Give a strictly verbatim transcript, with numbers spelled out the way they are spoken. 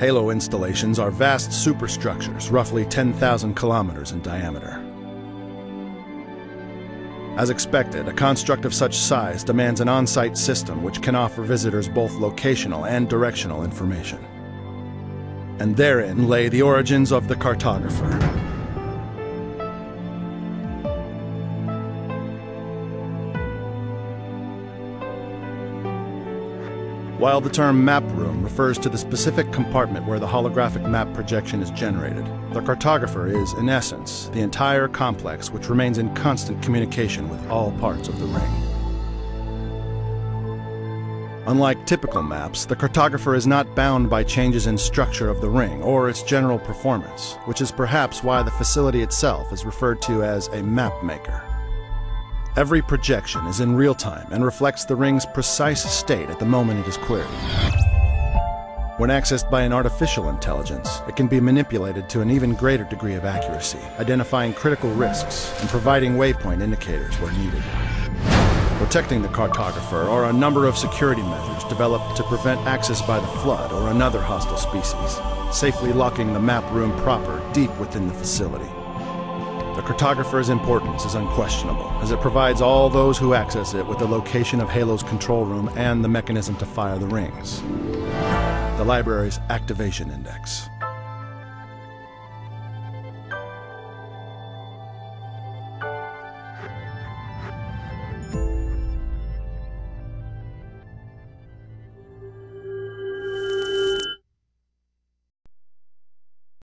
Halo installations are vast superstructures, roughly ten thousand kilometers in diameter. As expected, a construct of such size demands an on-site system which can offer visitors both locational and directional information. And therein lay the origins of the Cartographer. While the term map room refers to the specific compartment where the holographic map projection is generated, the Cartographer is, in essence, the entire complex which remains in constant communication with all parts of the ring. Unlike typical maps, the Cartographer is not bound by changes in structure of the ring or its general performance, which is perhaps why the facility itself is referred to as a map maker. Every projection is in real time and reflects the ring's precise state at the moment it is cleared. When accessed by an artificial intelligence, it can be manipulated to an even greater degree of accuracy, identifying critical risks and providing waypoint indicators where needed. Protecting the Cartographer are a number of security measures developed to prevent access by the Flood or another hostile species, safely locking the map room proper deep within the facility. The Cartographer's importance is unquestionable, as it provides all those who access it with the location of Halo's control room and the mechanism to fire the rings, the library's activation index.